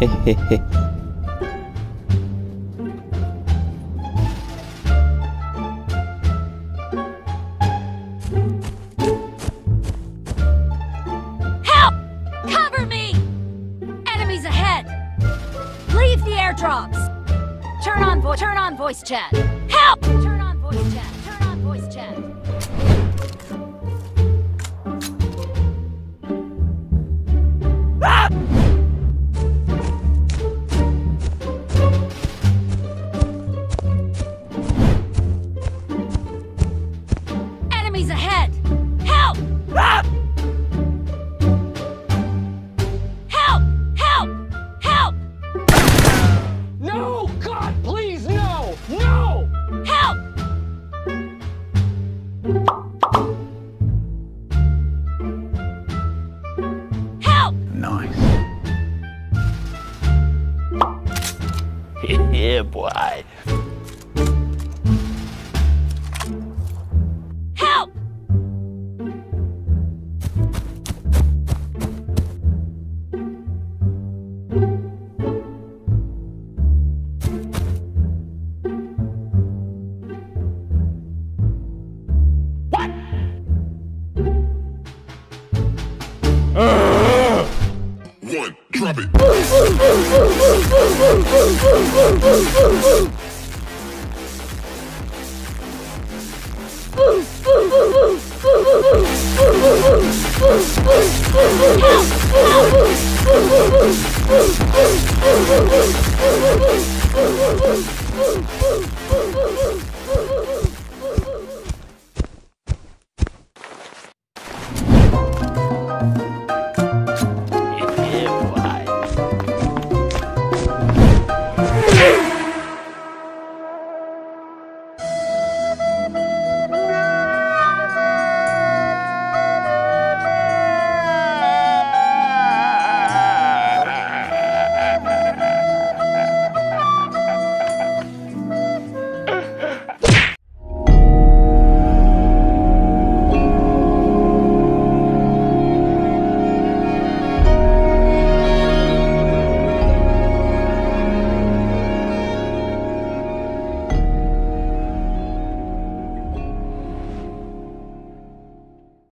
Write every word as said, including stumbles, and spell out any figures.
Hehehe. Help! Cover me! Enemies ahead! Leave the airdrops! Turn on vo- turn on voice chat! Help! Turn on voice chat! Turn on voice chat! Boy. Help! rub it.